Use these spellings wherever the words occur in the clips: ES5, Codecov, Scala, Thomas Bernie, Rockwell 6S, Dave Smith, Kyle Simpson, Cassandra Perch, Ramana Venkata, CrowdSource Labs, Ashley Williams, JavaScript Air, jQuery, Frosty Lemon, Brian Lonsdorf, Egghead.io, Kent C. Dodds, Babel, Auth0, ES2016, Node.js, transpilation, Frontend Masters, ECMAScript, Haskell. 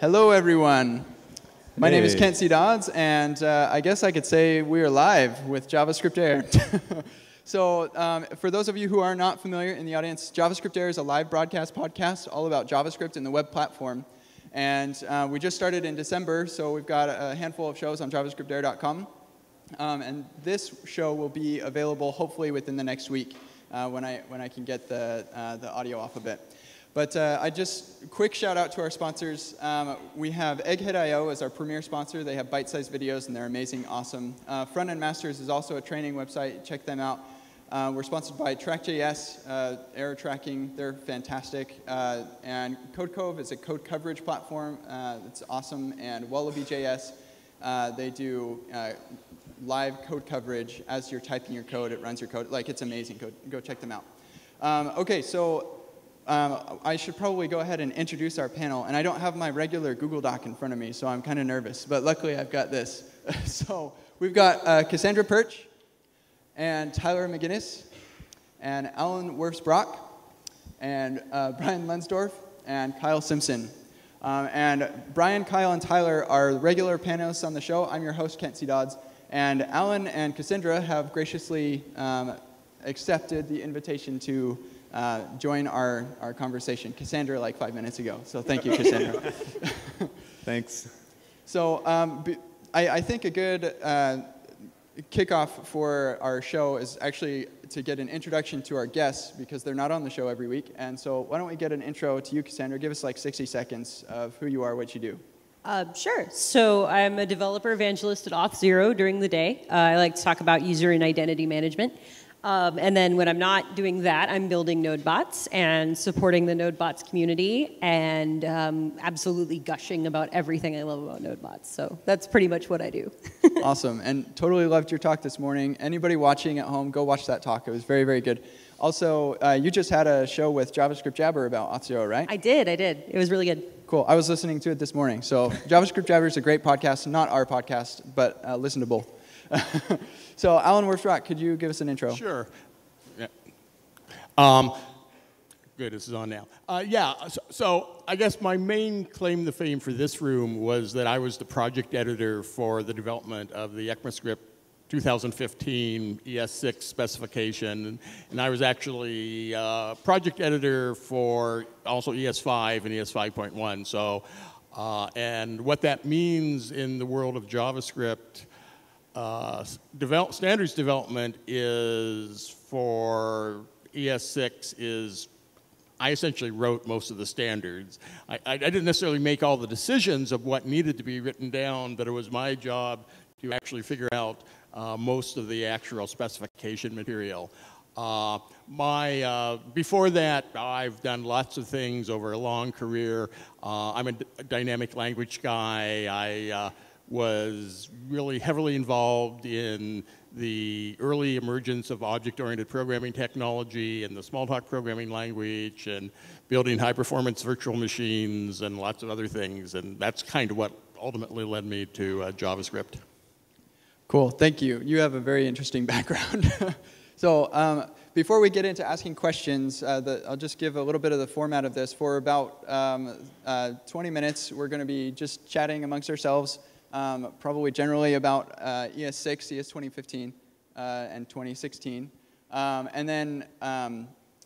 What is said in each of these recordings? Hello, everyone. My name is Kent C. Dodds, and I guess I could say we are live with JavaScript Air. So for those of you who are not familiar in the audience, JavaScript Air is a live broadcast podcast all about JavaScript and the web platform. And we just started in December, so we've got a handful of shows on javascriptair.com. And this show will be available hopefully within the next week when I can get the audio off a bit. But I just quick shout out to our sponsors. We have Egghead.io as our premier sponsor. They have bite-sized videos, and they're amazing, awesome. Frontend Masters is also a training website. Check them out. We're sponsored by Track.js, error tracking. They're fantastic. And Codecov is a code coverage platform. It's awesome. And Wallaby.js, they do live code coverage. As you're typing your code, it runs your code. Like, it's amazing. Go check them out. OK, so I should probably go ahead and introduce our panel. And I don't have my regular Google Doc in front of me, so I'm kind of nervous. But luckily, I've got this. So we've got Cassandra Perch, and Tyler McGinnis, and Alan Wirfs-Brock, and Brian Lonsdorf, and Kyle Simpson. And Brian, Kyle, and Tyler are regular panelists on the show. I'm your host, Kent C. Dodds. And Alan and Cassandra have graciously accepted the invitation to join our conversation. Cassandra, like 5 minutes ago. So thank you, Cassandra. Thanks. So I think a good kickoff for our show is actually to get an introduction to our guests, because they're not on the show every week. And so why don't we get an intro to you, Cassandra? Give us like 60 seconds of who you are, what you do. Sure. So I'm a developer evangelist at Auth0 during the day. I like to talk about user and identity management. And then when I'm not doing that, I'm building NodeBots and supporting the NodeBots community and absolutely gushing about everything I love about NodeBots. So that's pretty much what I do. Awesome. And totally loved your talk this morning. Anybody watching at home, go watch that talk. It was very, very good. Also, you just had a show with JavaScript Jabber about Auth0, right? I did. It was really good. Cool. I was listening to it this morning. So JavaScript Jabber is a great podcast, not our podcast, but listenable. So Alan Wirfs-Brock, could you give us an intro? Sure. Yeah. Good, this is on now. So I guess my main claim to fame for this room was that I was the project editor for the development of the ECMAScript 2015 ES6 specification, and I was actually project editor for also ES5 and ES5.1. So, and what that means in the world of JavaScript. Standards development is for ES6 is, I essentially wrote most of the standards. I didn't necessarily make all the decisions of what needed to be written down, but it was my job to actually figure out most of the actual specification material. Before that, I've done lots of things over a long career. I'm a dynamic language guy. I was really heavily involved in the early emergence of object-oriented programming technology and the Smalltalk programming language and building high-performance virtual machines and lots of other things. And that's kind of what ultimately led me to JavaScript. Cool. Thank you. You have a very interesting background. So before we get into asking questions, I'll just give a little bit of the format of this. For about 20 minutes, we're going to be just chatting amongst ourselves. Probably generally about ES6, ES2015, and 2016. And then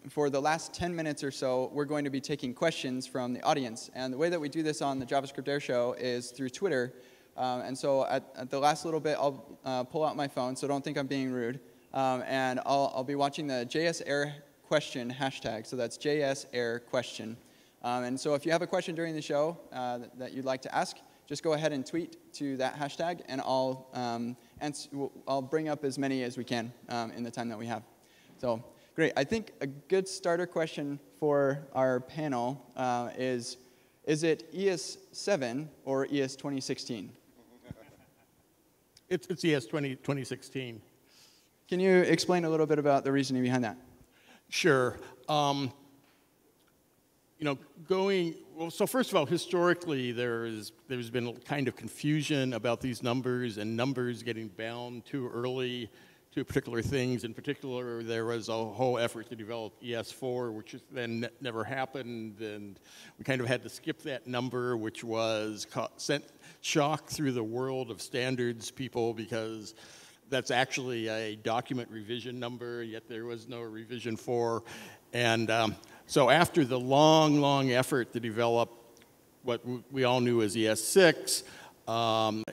for the last 10 minutes or so, we're going to be taking questions from the audience. And the way that we do this on the JavaScript Air Show is through Twitter. And so at the last little bit, I'll pull out my phone, so don't think I'm being rude. And I'll be watching the JS Air question hashtag. So that's JS Air question. And so if you have a question during the show that you'd like to ask, just go ahead and tweet to that hashtag, and I'll bring up as many as we can in the time that we have. So great. I think a good starter question for our panel is it ES7 or ES2016? It's ES2016. Can you explain a little bit about the reasoning behind that? Sure. So first of all, historically, there's been a kind of confusion about these numbers and numbers getting bound too early to particular things. In particular, there was a whole effort to develop ES4, which then never happened, and we kind of had to skip that number, which was sent shock through the world of standards people, because that's actually a document revision number, yet there was no revision 4. And so after the long, long effort to develop what we all knew as ES6,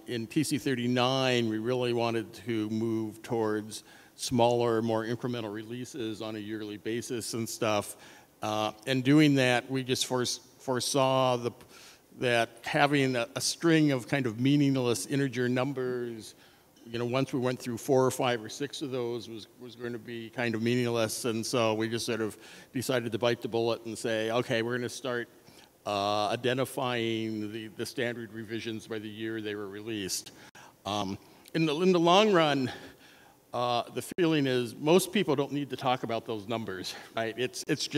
in TC39, we really wanted to move towards smaller, more incremental releases on a yearly basis and stuff. And doing that, we just foresaw that having a string of kind of meaningless integer numbers, you know, once we went through 4 or 5 or 6 of those, was going to be kind of meaningless. And so we just sort of decided to bite the bullet and say, okay, we're going to start identifying the standard revisions by the year they were released. In the long run, the feeling is most people don't need to talk about those numbers, right? It's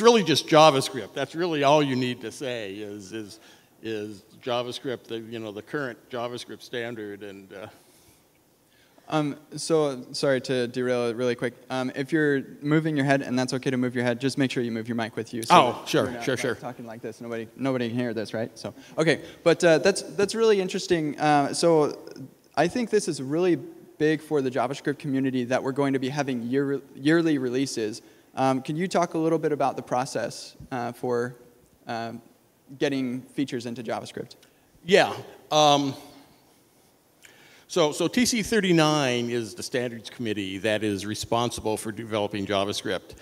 really just JavaScript. That's really all you need to say is JavaScript, the current JavaScript standard. And so, sorry to derail it really quick. If you're moving your head, and that's okay to move your head, just make sure you move your mic with you. So sure. Talking like this, nobody can hear this, right? So, okay, but that's really interesting. So, I think this is really big for the JavaScript community that we're going to be having yearly releases. Can you talk a little bit about the process for getting features into JavaScript? Yeah. So TC39 is the standards committee that is responsible for developing JavaScript.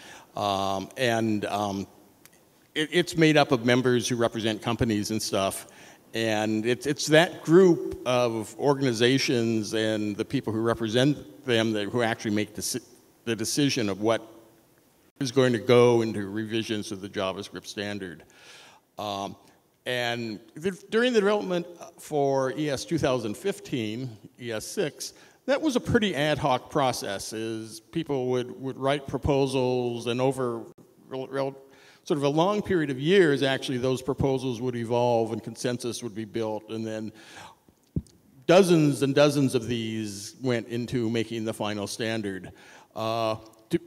It's made up of members who represent companies and stuff. And it's that group of organizations and the people who represent them who actually make the decision of what is going to go into revisions of the JavaScript standard. And during the development for ES2015, ES6, that was a pretty ad hoc process. Is people would write proposals, and over sort of a long period of years, actually, those proposals would evolve and consensus would be built, and then dozens and dozens of these went into making the final standard.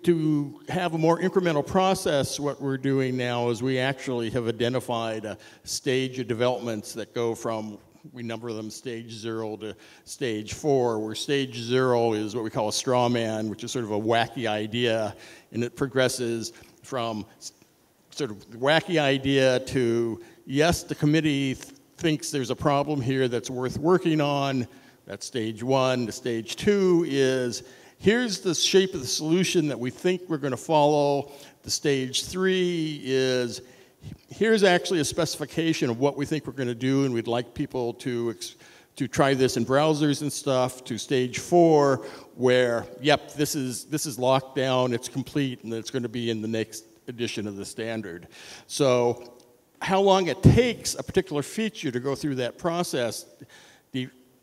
To have a more incremental process, what we're doing now is we actually have identified a stage of developments that go from, we number them stage 0 to stage 4, where stage 0 is what we call a straw man, which is sort of a wacky idea, and it progresses from sort of wacky idea to, yes, the committee thinks there's a problem here that's worth working on. That's stage 1. The stage 2 is, here's the shape of the solution that we think we're going to follow. The stage 3 is, here's actually a specification of what we think we're going to do, and we'd like people to try this in browsers and stuff. To stage 4, where, yep, this is locked down, it's complete, and it's going to be in the next edition of the standard. So how long it takes a particular feature to go through that process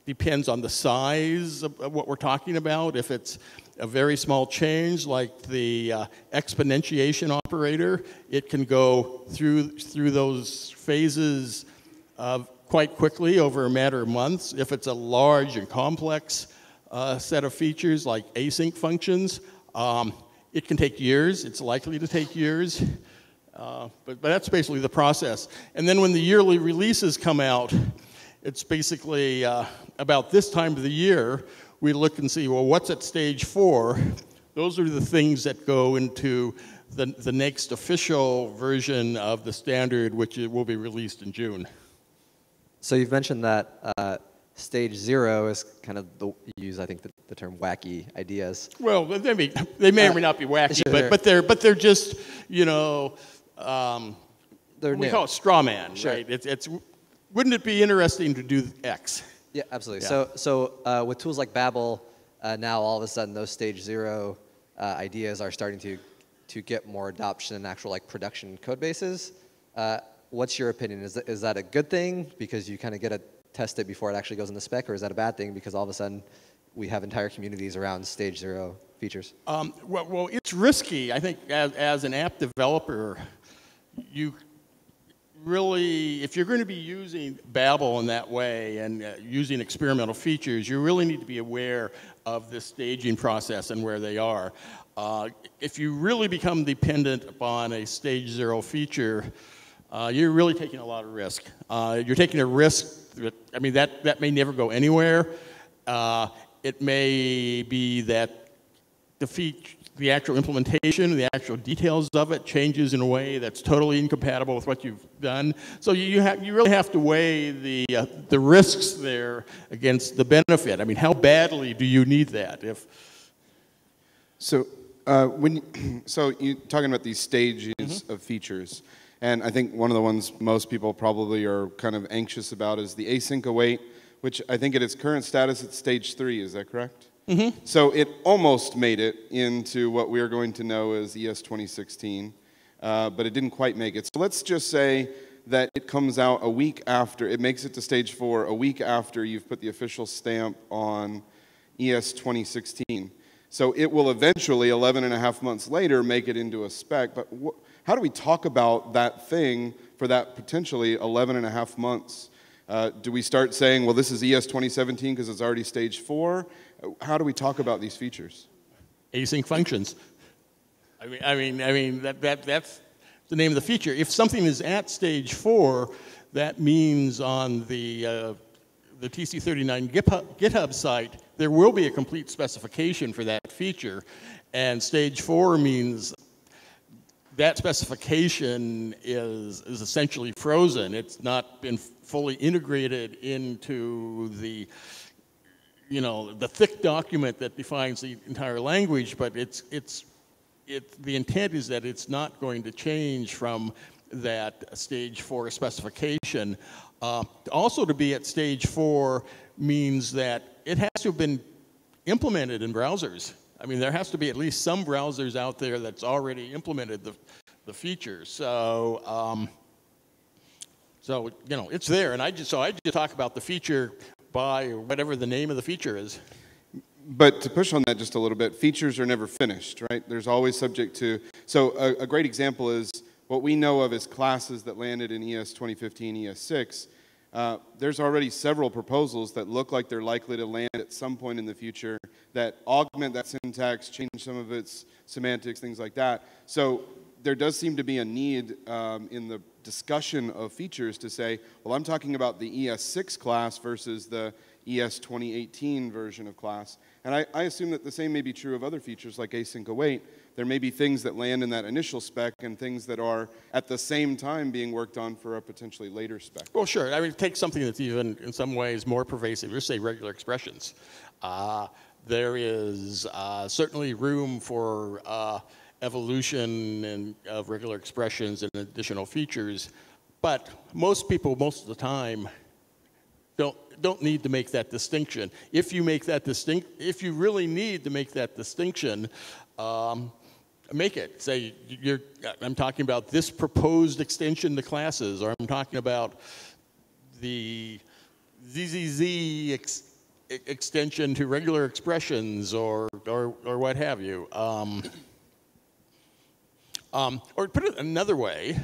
depends on the size of what we're talking about. If it's a very small change, like the exponentiation operator, it can go through those phases quite quickly over a matter of months. If it's a large and complex set of features, like async functions, it can take years. It's likely to take years. But that's basically the process. And then when the yearly releases come out, it's basically about this time of the year, we look and see, well, what's at stage 4? Those are the things that go into the next official version of the standard, which will be released in June. So you've mentioned that stage 0 is kind of the term wacky ideas. Well, they may or may not be wacky, sure. but they're just, we call it straw man, sure, right? It's wouldn't it be interesting to do X? Yeah, absolutely. Yeah. So with tools like Babel, now all of a sudden those stage 0 ideas are starting to get more adoption in actual production code bases. What's your opinion? Is that a good thing because you kind of get to test it before it actually goes in the spec, or is that a bad thing because all of a sudden we have entire communities around stage 0 features? Well, it's risky. I think as an app developer, really, if you're going to be using Babel in that way and using experimental features, you really need to be aware of the staging process and where they are. If you really become dependent upon a stage zero feature, you're really taking a lot of risk. You're taking a risk that, I mean, that may never go anywhere. It may be that the actual implementation, the actual details of it changes in a way that's totally incompatible with what you've done. So you really have to weigh the risks there against the benefit. I mean, how badly do you need that? So you're talking about these stages of features, and I think one of the ones most people probably are kind of anxious about is the async await, which I think at its current status it's stage 3, is that correct? Mm-hmm. So it almost made it into what we are going to know as ES2016, but it didn't quite make it. So let's just say that it comes out a week after, it makes it to stage 4 a week after you've put the official stamp on ES2016. So it will eventually, 11 and a half months later, make it into a spec, but how do we talk about that thing for that potentially 11 and a half months? Do we start saying, well, this is ES2017 because it's already stage 4? How do we talk about these features? Async functions. I mean that's the name of the feature. If something is at stage 4, that means on the TC39 GitHub site, there will be a complete specification for that feature. And stage 4 means that specification is essentially frozen. It's not been fully integrated into the, you know, the thick document that defines the entire language, but the intent is that it's not going to change from that stage 4 specification. Also to be at stage 4 means that it has to have been implemented in browsers. I mean, there has to be at least some browsers out there that's already implemented the feature. So, you know, it's there. And I just talk about the feature by whatever the name of the feature is. But to push on that just a little bit, features are never finished, right? There's always subject to. So a great example is what we know of as classes that landed in ES2015, ES6. There's already several proposals that look like they're likely to land at some point in the future that augment that syntax, change some of its semantics, things like that. So there does seem to be a need in the discussion of features to say, well, I'm talking about the ES6 class versus the ES2018 version of class. And I assume that the same may be true of other features like async await. There may be things that land in that initial spec and things that are at the same time being worked on for a potentially later spec. Well, sure. I mean, take something that's even in some ways more pervasive. Just say regular expressions. There is certainly room for evolution of regular expressions and additional features, but most people most of the time don't need to make that distinction. If you make that if you really need to make that distinction, make it. Say, I'm talking about this proposed extension to classes, or I'm talking about the ZZZ extension to regular expressions, or what have you. Or put it another way,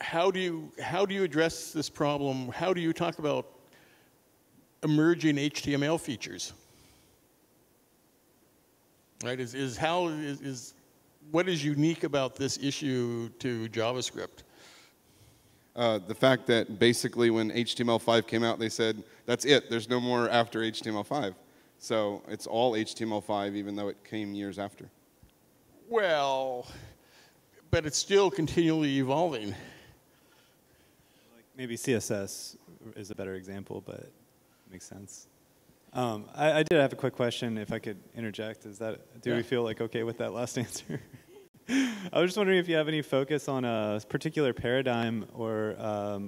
how do you address this problem? How do you talk about emerging HTML features? Right, what is unique about this issue to JavaScript? The fact that basically when HTML5 came out, they said, that's it, there's no more after HTML5. So it's all HTML5, even though it came years after. Well, but it's still continually evolving. Like maybe CSS is a better example, but it makes sense. I did have a quick question, if I could interject. Do we feel like okay with that last answer? I was just wondering if you have any focus on a particular paradigm or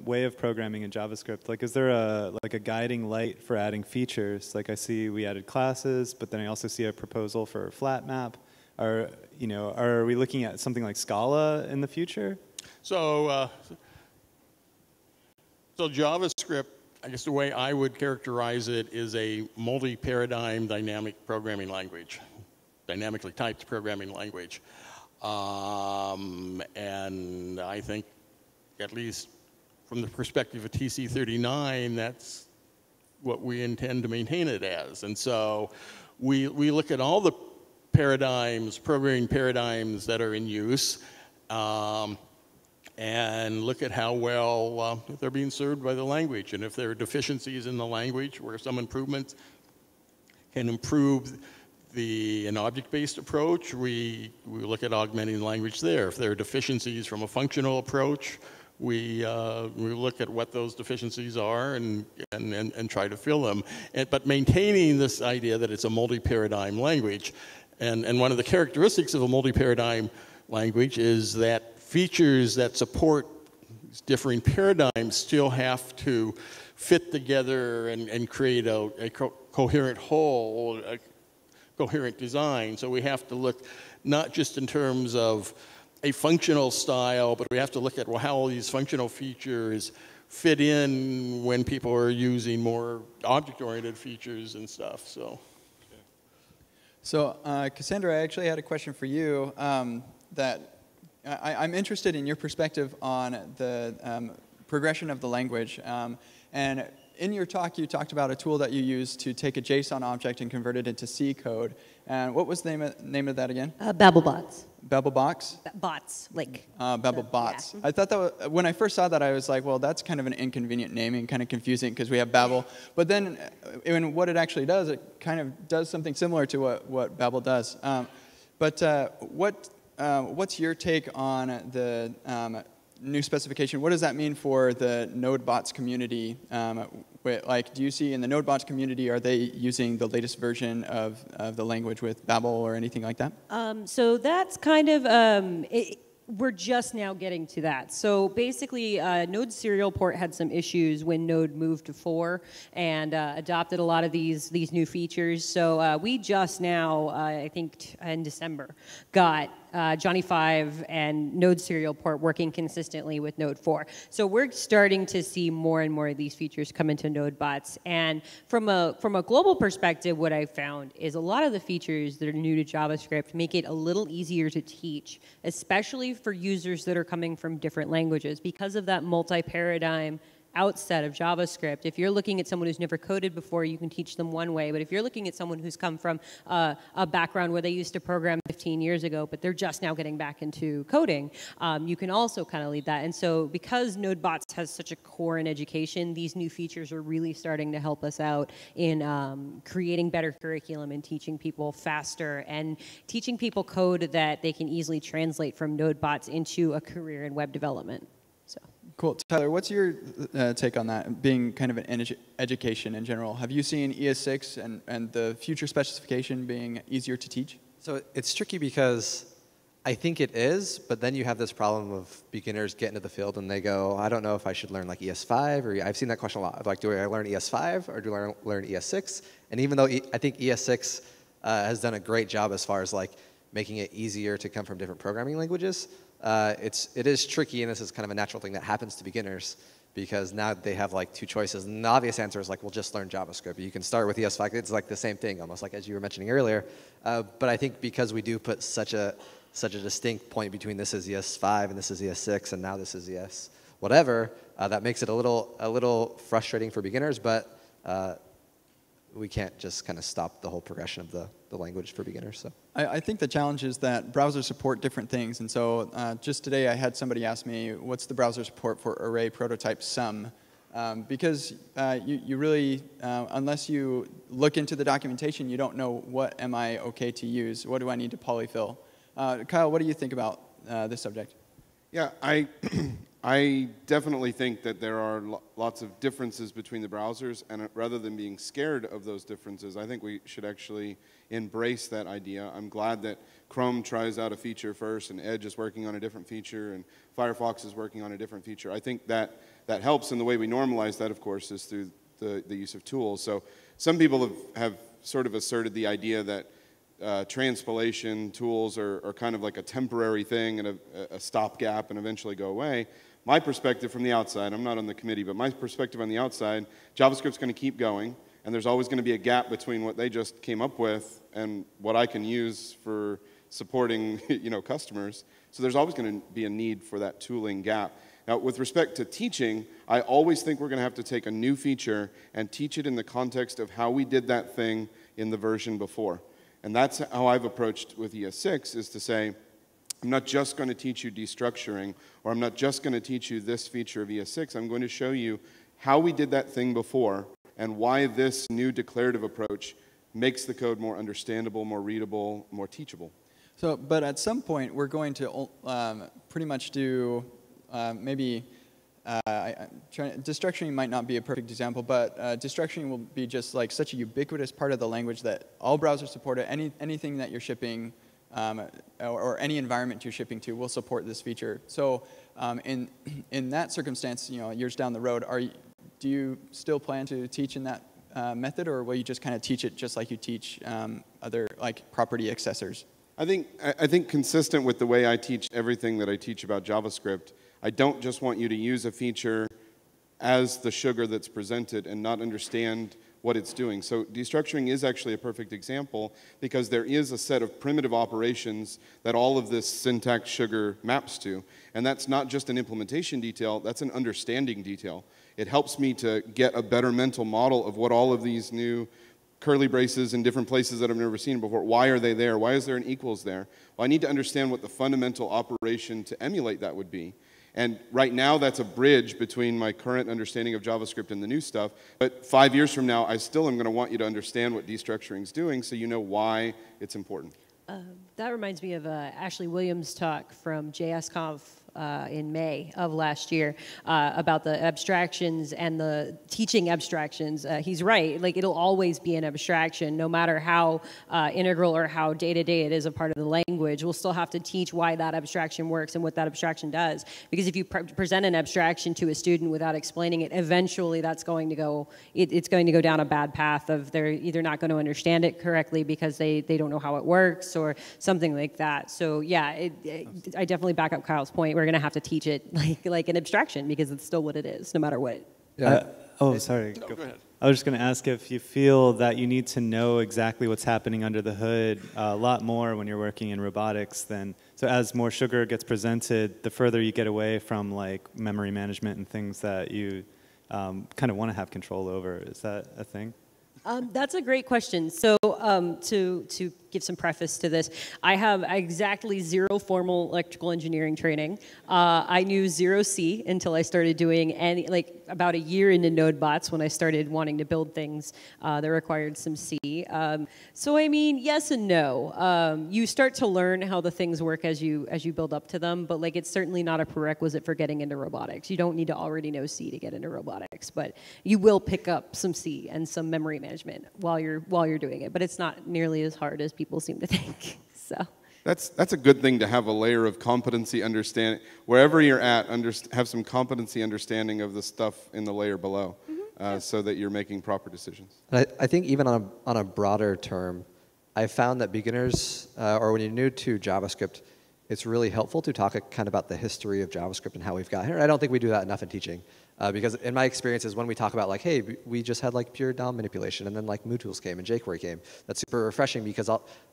way of programming in JavaScript. Like, is there a guiding light for adding features? Like, I see we added classes, but then I also see a proposal for flat map. Are we looking at something like Scala in the future? So, so JavaScript. I guess the way I would characterize it is a multi-paradigm dynamic programming language, dynamically typed programming language. And I think, at least from the perspective of TC39, that's what we intend to maintain it as. And so we look at all the paradigms, programming paradigms that are in use, and look at how well they're being served by the language. And if there are deficiencies in the language where some improvements can improve an object-based approach, we look at augmenting the language there. If there are deficiencies from a functional approach, we look at what those deficiencies are and try to fill them. But maintaining this idea that it's a multi-paradigm language. And one of the characteristics of a multi-paradigm language is that features that support differing paradigms still have to fit together and create a coherent whole, a coherent design. So we have to look not just in terms of a functional style, but we have to look at, well, how all these functional features fit in when people are using more object-oriented features and stuff. So, okay. So Cassandra, I actually had a question for you that I'm interested in your perspective on the progression of the language. And in your talk, you talked about a tool that you use to take a JSON object and convert it into C code. And what was the name of that again? Babel bots. Babel box? Bots, like. Babel bots. Yeah. I thought that was, when I first saw that, I was like, well, that's kind of an inconvenient name and kind of confusing because we have Babel. But then, and what it actually does, it kind of does something similar to what Babel does. What's your take on the new specification? What does that mean for the NodeBots community? Like, do you see in the NodeBots community, are they using the latest version of the language with Babel or anything like that? So that's kind of, we're just now getting to that. So basically, Node Serial Port had some issues when Node moved to 4 and adopted a lot of these new features. So we just now, I think in December, got Johnny 5 and Node Serial Port working consistently with Node 4. So we're starting to see more and more of these features come into NodeBots. And from a global perspective, what I found is a lot of the features that are new to JavaScript make it a little easier to teach, especially for users that are coming from different languages. Because of that multi-paradigm outset of JavaScript, if you're looking at someone who's never coded before, you can teach them one way. But if you're looking at someone who's come from a background where they used to program 15 years ago, but they're just now getting back into coding, you can also kind of lead that. And so because NodeBots has such a core in education, these new features are really starting to help us out in creating better curriculum and teaching people faster and teaching people code that they can easily translate from NodeBots into a career in web development. Cool. Tyler, what's your take on that, being kind of an education in general? Have you seen ES6 and the future specification being easier to teach? So it's tricky because I think it is, but then you have this problem of beginners get into the field and they go, I don't know if I should learn like ES5, or I've seen that question a lot, of like, do I learn ES5 or do I learn ES6? And even though I think ES6 has done a great job as far as like making it easier to come from different programming languages, it is tricky, and this is kind of a natural thing that happens to beginners because now they have like two choices. And the obvious answer is like, well, just learn JavaScript. You can start with ES5. It's like the same thing, almost like as you were mentioning earlier. But I think because we do put such a distinct point between this is ES5 and this is ES6 and now this is ES whatever, that makes it a little frustrating for beginners. But we can't just kind of stop the whole progression of the language for beginners. So I think the challenge is that browsers support different things. And so just today I had somebody ask me, what's the browser support for array prototype sum? Because you really, unless you look into the documentation, you don't know what am I okay to use? What do I need to polyfill? Kyle, what do you think about this subject? Yeah, I definitely think that there are lots of differences between the browsers, and rather than being scared of those differences, I think we should actually embrace that idea. I'm glad that Chrome tries out a feature first, and Edge is working on a different feature, and Firefox is working on a different feature. I think that helps, and the way we normalize that, of course, is through the use of tools. So some people have sort of asserted the idea that transpilation tools are kind of like a temporary thing and a stopgap and eventually go away. My perspective from the outside, I'm not on the committee, but my perspective on the outside, JavaScript's going to keep going, and there's always going to be a gap between what they just came up with and what I can use for supporting customers. So there's always going to be a need for that tooling gap. Now, with respect to teaching, I always think we're going to have to take a new feature and teach it in the context of how we did that thing in the version before. And that's how I've approached with ES6, is to say, I'm not just going to teach you destructuring, or I'm not just going to teach you this feature of ES6. I'm going to show you how we did that thing before and why this new declarative approach makes the code more understandable, more readable, more teachable. So, but at some point, we're going to pretty much do destructuring might not be a perfect example, but destructuring will be just like such a ubiquitous part of the language that all browsers support it. Anything that you're shipping or any environment you're shipping to will support this feature. So in that circumstance, years down the road, do you still plan to teach in that method, or will you just kind of teach it just like you teach other property accessors? I think consistent with the way I teach everything that I teach about JavaScript, I don't just want you to use a feature as the sugar that's presented and not understand what it's doing. So destructuring is actually a perfect example, because there is a set of primitive operations that all of this syntax sugar maps to. And that's not just an implementation detail, that's an understanding detail. It helps me to get a better mental model of what all of these new curly braces in different places that I've never seen before. Why are they there? Why is there an equals there? Well, I need to understand what the fundamental operation to emulate that would be. And right now, that's a bridge between my current understanding of JavaScript and the new stuff. But 5 years from now, I still am going to want you to understand what destructuring is doing, so you know why it's important. That reminds me of Ashley Williams' talk from JSConf in May of last year about the abstractions and the teaching abstractions. He's right. It'll always be an abstraction, no matter how integral or how day-to-day it is a part of the language. We'll still have to teach why that abstraction works and what that abstraction does. Because if you present an abstraction to a student without explaining it, eventually that's going to go, it's going to go down a bad path of they're either not going to understand it correctly because they don't know how it works or something like that. So yeah, I definitely back up Kyle's point. We're going to have to teach it like an abstraction, because it's still what it is, no matter what. Yeah. Oh, sorry. No, go ahead. I was just going to ask if you feel that you need to know exactly what's happening under the hood a lot more when you're working in robotics than, so as more sugar gets presented, the further you get away from memory management and things that you kind of want to have control over. Is that a thing? That's a great question. So to give some preface to this, I have exactly zero formal electrical engineering training. I knew zero C until I started doing any, about a year into NodeBots when I started wanting to build things that required some C. So I mean, yes and no. You start to learn how the things work as you build up to them, but it's certainly not a prerequisite for getting into robotics. You don't need to already know C to get into robotics, but you will pick up some C and some memory management while you're doing it, but it's not nearly as hard as people seem to think. So that's a good thing, to have a layer of competency understanding wherever you're at. Have some competency understanding of the stuff in the layer below, so that you're making proper decisions. I think even on a broader term, I found that beginners or when you're new to JavaScript, it's really helpful to talk kind of about the history of JavaScript and how we've got here. I don't think we do that enough in teaching. Because in my experience is when we talk about hey, we just had pure DOM manipulation, and then Moo tools came and jQuery came. That's super refreshing, because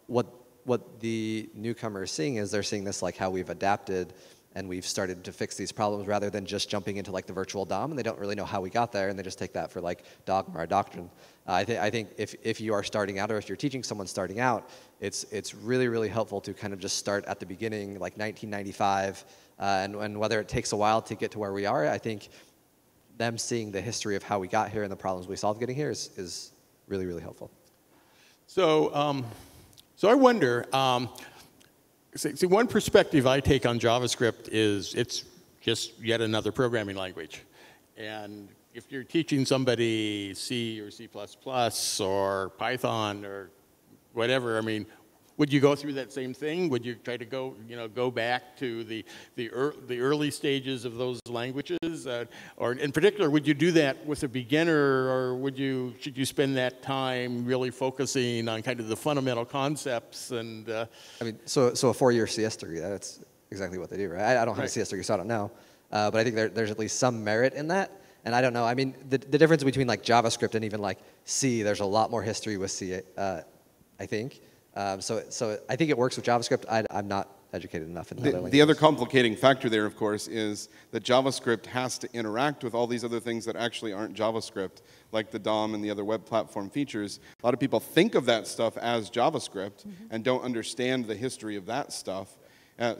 what the newcomer is seeing is they're seeing this how we've adapted and we've started to fix these problems, rather than just jumping into the virtual DOM, and they don't really know how we got there, and they just take that for dogma or doctrine. I think if you are starting out, or if you're teaching someone starting out, it's really helpful to kind of just start at the beginning, 1995, and whether it takes a while to get to where we are, I think them seeing the history of how we got here and the problems we solved getting here is really helpful. So, I wonder, see, one perspective I take on JavaScript is it's just yet another programming language. And if you're teaching somebody C or C++ or Python or whatever, I mean, would you go through that same thing? Would you try to go, go back to the early stages of those languages, or in particular, would you do that with a beginner, or should you spend that time really focusing on kind of the fundamental concepts? And I mean, so a four-year CS degree, that's exactly what they do, right? I don't have a CS degree, so I don't know, but I think there's at least some merit in that. And I don't know. I mean, the difference between JavaScript and even C, there's a lot more history with C, I think. So I think it works with JavaScript. I'm not educated enough in the other languages. The other complicating factor there, of course, is that JavaScript has to interact with all these other things that actually aren't JavaScript, like the DOM and the other web platform features. A lot of people think of that stuff as JavaScript and don't understand the history of that stuff.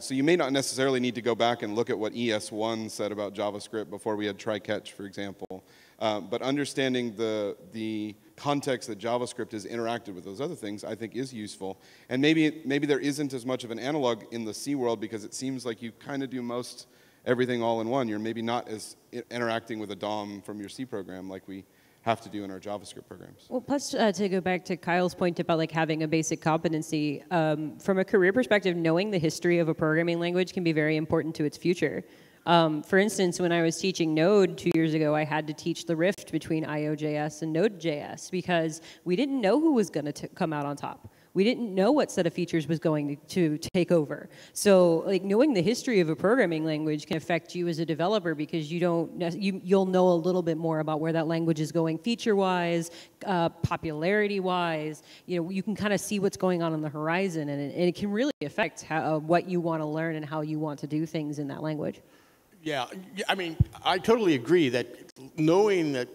So you may not necessarily need to go back and look at what ES1 said about JavaScript before we had try-catch, for example. But understanding the context that JavaScript has interacted with those other things, I think, is useful. And maybe there isn't as much of an analog in the C world because it seems like you kind of do most everything all in one. You're maybe not as interacting with a DOM from your C program like we have to do in our JavaScript programs. Well, plus to go back to Kyle's point about like having a basic competency, from a career perspective, knowing the history of a programming language can be very important to its future. For instance, when I was teaching Node 2 years ago, I had to teach the rift between IOJS and Node.js because we didn't know who was going to come out on top. We didn't know what set of features was going to take over. So, like, knowing the history of a programming language can affect you as a developer because you don't, you'll know a little bit more about where that language is going feature-wise, popularity-wise. You know, you can kind of see what's going on the horizon, and it can really affect how, what you want to learn and how you want to do things in that language. Yeah, I mean, I totally agree that knowing that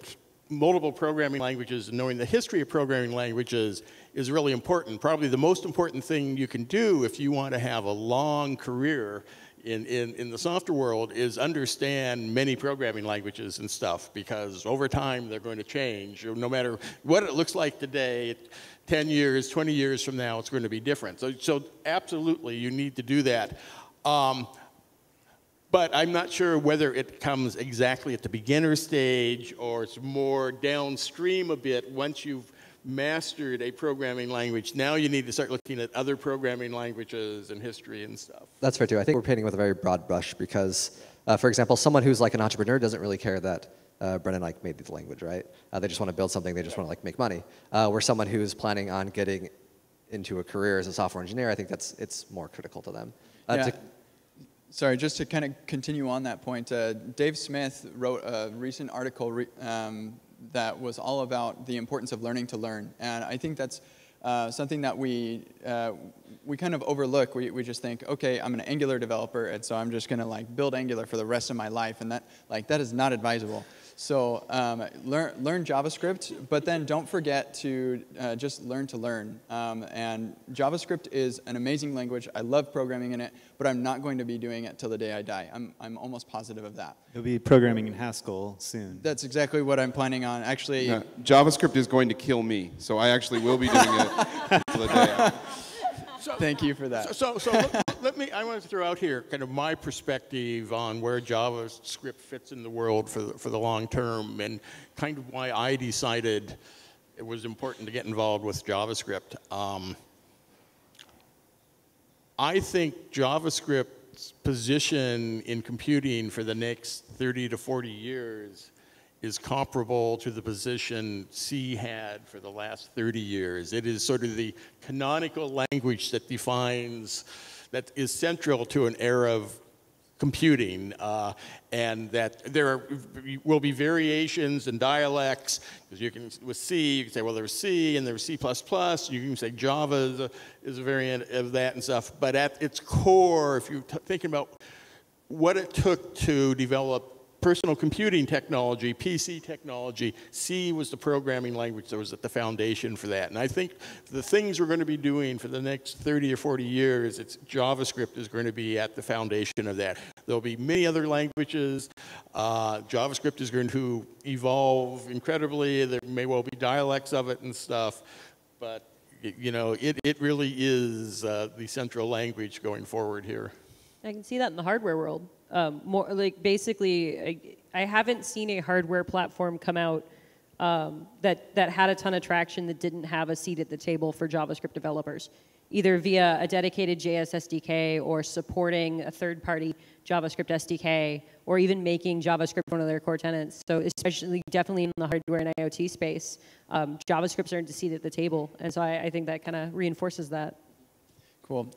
multiple programming languages and knowing the history of programming languages is really important. Probably the most important thing you can do if you want to have a long career in the software world is understand many programming languages and stuff, because over time they're going to change. No matter what it looks like today, 10 years, 20 years from now, it's going to be different. So absolutely, you need to do that. But I'm not sure whether it comes exactly at the beginner stage or it's more downstream a bit. Once you've mastered a programming language, now you need to start looking at other programming languages and history and stuff. That's fair, too. I think we're painting with a very broad brush because, for example, someone who's like an entrepreneur doesn't really care that Brennan Eich made the language, right? They just want to build something. They just want to like make money. Where someone who's planning on getting into a career as a software engineer, I think that's it's more critical to them. Sorry, just to kind of continue on that point, Dave Smith wrote a recent article that was all about the importance of learning to learn. And I think that's something that we kind of overlook. We just think, okay, I'm an Angular developer, and so I'm just going to like build Angular for the rest of my life. And that is not advisable. So learn JavaScript, but then don't forget to just learn to learn. And JavaScript is an amazing language. I love programming in it, but I'm not going to be doing it till the day I die. I'm almost positive of that. You'll be programming in Haskell soon. That's exactly what I'm planning on. Actually, no, JavaScript is going to kill me, so I actually will be doing it till the day I die. Thank you for that. I want to throw out here kind of my perspective on where JavaScript fits in the world for the long term, and kind of why I decided it was important to get involved with JavaScript. I think JavaScript's position in computing for the next 30 to 40 years is comparable to the position C had for the last 30 years. It is sort of the canonical language that defines, that is central to an era of computing, and that will be variations and dialects, because you can, with C, you can say, well, there's C and there's C++, you can say Java is a variant of that and stuff, but at its core, if you're thinking about what it took to develop personal computing technology, PC technology, C was the programming language that was at the foundation for that. And I think the things we're going to be doing for the next 30 or 40 years, JavaScript is going to be at the foundation of that. There'll be many other languages. JavaScript is going to evolve incredibly. There may well be dialects of it and stuff, but you know, it really is the central language going forward here. I can see that in the hardware world. More like basically, I haven't seen a hardware platform come out that had a ton of traction that didn't have a seat at the table for JavaScript developers, either via a dedicated JS SDK or supporting a third-party JavaScript SDK, or even making JavaScript one of their core tenants. So especially, definitely in the hardware and IoT space, JavaScript's earned a seat at the table, and so I think that kind of reinforces that. Cool.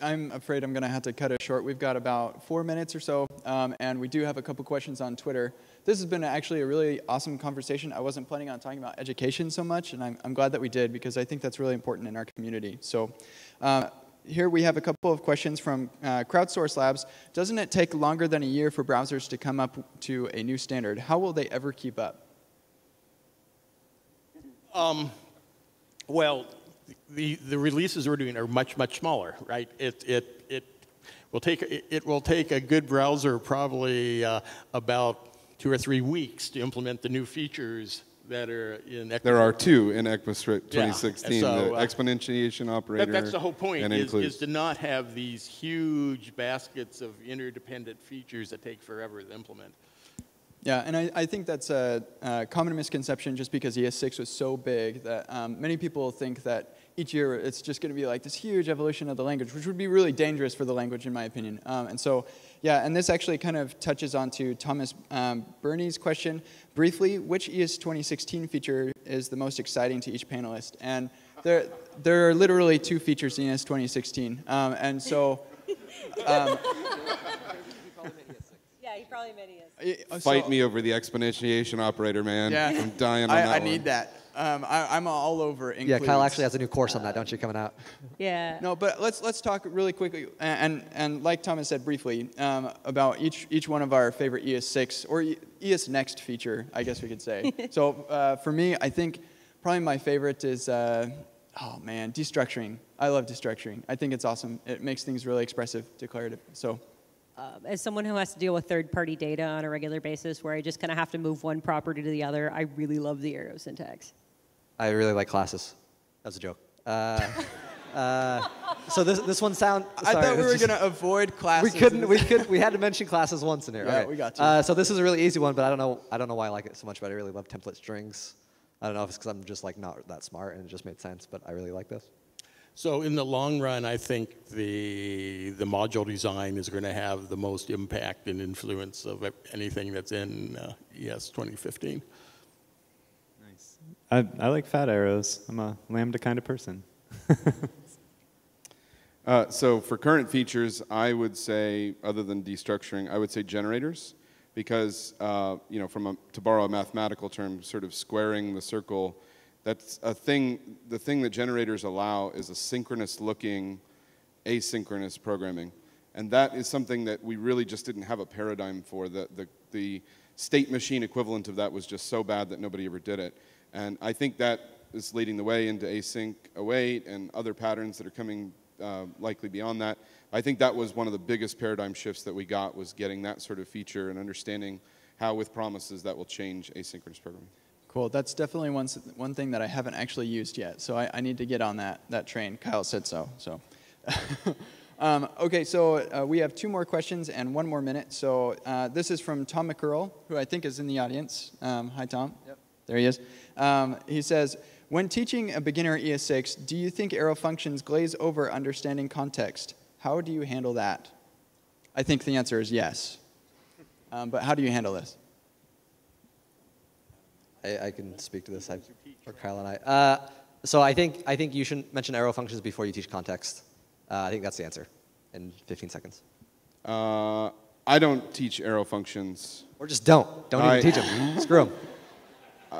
I'm afraid I'm going to have to cut it short. We've got about 4 minutes or so and we do have a couple questions on Twitter. This has been actually a really awesome conversation. I wasn't planning on talking about education so much, and I'm glad that we did, because I think that's really important in our community. So here we have a couple of questions from Crowdsource Labs. Doesn't it take longer than a year for browsers to come up to a new standard? How will they ever keep up? Well, the releases we're doing are much, much smaller, right? It will take a good browser probably about 2 or 3 weeks to implement the new features that are in ECMAScript. There are two in ECMAScript 2016, so, the exponentiation operator. That's the whole point, is to not have these huge baskets of interdependent features that take forever to implement. Yeah, and I think that's a common misconception just because ES6 was so big that many people think that each year it's just going to be like this huge evolution of the language, which would be really dangerous for the language in my opinion. And so, yeah, and this actually kind of touches onto Thomas Bernie's question. Briefly, which ES2016 feature is the most exciting to each panelist? And there are literally two features in ES2016. And so... he probably meant ES6. Fight me over the exponentiation operator, man. Yeah. I'm dying on that one. I need that. I'm all over includes. Yeah, Kyle actually has a new course on that, don't you, coming out? Yeah. No, but let's talk really quickly, and like Thomas said briefly, about each one of our favorite ES6, or ES Next feature, I guess we could say. So for me, I think probably my favorite is, oh man, destructuring. I love destructuring. I think it's awesome. It makes things really expressive, declarative. So. As someone who has to deal with third-party data on a regular basis where I just kind of have to move one property to the other, I really love the arrow syntax. I really like classes. That was a joke. So this one sound. Sorry, I thought we were going to avoid classes. We couldn't. We had to mention classes once in here. Yeah, right. We got to. So this is a really easy one, but I don't know why I like it so much. But I really love template strings. I don't know if it's because I'm just like not that smart and it just made sense. But I really like this. So in the long run, I think the module design is going to have the most impact and influence of anything that's in ES 2015. Nice. I like fat arrows. I'm a lambda kind of person. So for current features, I would say, other than destructuring, I would say generators, because you know, to borrow a mathematical term, sort of squaring the circle. That's a thing. The thing that generators allow is a synchronous-looking, asynchronous programming, and that is something that we really just didn't have a paradigm for. The state machine equivalent of that was just so bad that nobody ever did it, and I think that is leading the way into async await and other patterns that are coming likely beyond that. I think that was one of the biggest paradigm shifts that we got, was getting that sort of feature and understanding how, with promises, that will change asynchronous programming. Cool. That's definitely one thing that I haven't actually used yet, so I need to get on that train. Kyle said so. So, okay. So we have 2 more questions and 1 more minute. So this is from Tom McCurl, who I think is in the audience. Hi, Tom. Yep. There he is. He says, when teaching a beginner ES6, do you think arrow functions glaze over understanding context? How do you handle that? I think the answer is yes. But how do you handle this? I can speak to this, or Kyle and I. So I think you shouldn't mention arrow functions before you teach context. I think that's the answer in 15 seconds. I don't teach arrow functions. Or just don't. Don't even teach them. Screw them.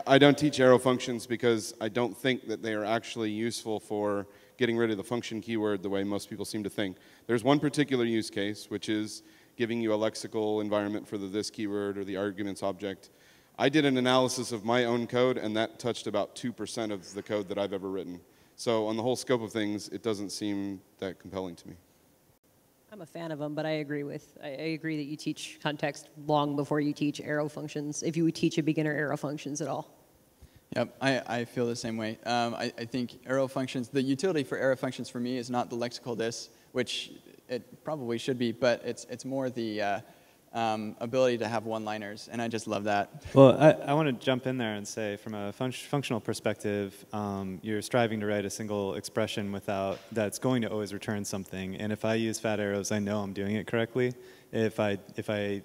I don't teach arrow functions because I don't think that they are actually useful for getting rid of the function keyword the way most people seem to think. There's one particular use case, which is giving you a lexical environment for the this keyword or the arguments object. I did an analysis of my own code, and that touched about 2% of the code that I've ever written. So on the whole scope of things, it doesn't seem that compelling to me. I'm a fan of them, but I agree that you teach context long before you teach arrow functions, if you would teach a beginner arrow functions at all. Yep, I feel the same way. I think arrow functions, the utility for arrow functions for me is not the lexical this, which it probably should be, but it's more the... ability to have one-liners, and I just love that. Well, I want to jump in there and say, from a functional perspective, you're striving to write a single expression that's going to always return something. And if I use fat arrows, I know I'm doing it correctly. If I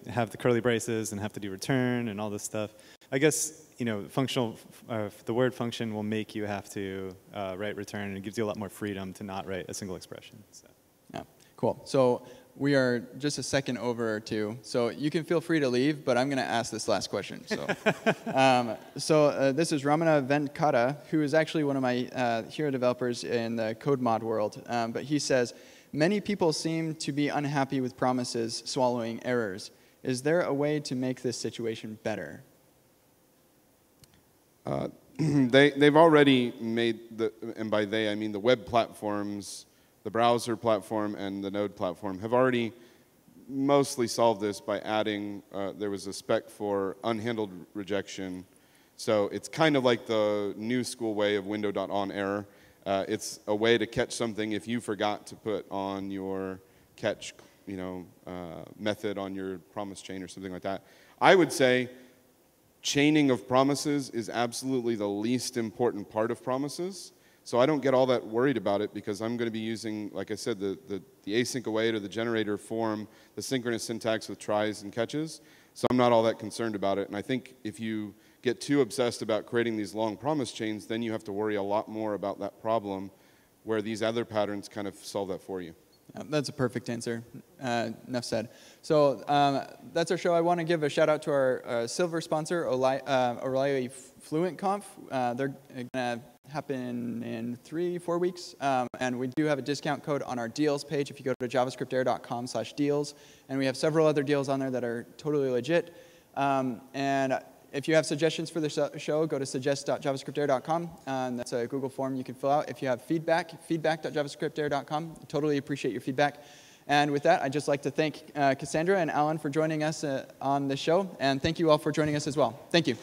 have the curly braces and have to do return and all this stuff, I guess the word function will make you have to write return, and it gives you a lot more freedom to not write a single expression. So. Yeah, cool. So. We are just a second over or two, so you can feel free to leave, but I'm going to ask this last question. So, this is Ramana Venkata, who is actually one of my hero developers in the CodeMod world. But he says, many people seem to be unhappy with promises swallowing errors. Is there a way to make this situation better? They've already made the, and by they I mean the web platforms, the browser platform and the node platform have already mostly solved this by adding, there was a spec for unhandled rejection. So it's kind of like the new school way of window.on error. It's a way to catch something if you forgot to put on your catch, method on your promise chain or something like that. I would say chaining of promises is absolutely the least important part of promises. So I don't get all that worried about it because I'm going to be using, like I said, the async await or the generator form, the synchronous syntax with tries and catches. So I'm not all that concerned about it. And I think if you get too obsessed about creating these long promise chains, then you have to worry a lot more about that problem where these other patterns kind of solve that for you. That's a perfect answer. Enough said. So that's our show. I want to give a shout out to our silver sponsor, O'Reilly FluentConf. They're going to happen in 3-4 weeks. And we do have a discount code on our deals page if you go to javascriptair.com/deals. And we have several other deals on there that are totally legit. And if you have suggestions for the show, go to suggest.javascriptair.com. And that's a Google form you can fill out. If you have feedback, feedback.javascriptair.com. Totally appreciate your feedback. And with that, I'd just like to thank Cassandra and Alan for joining us on the show. And thank you all for joining us as well. Thank you.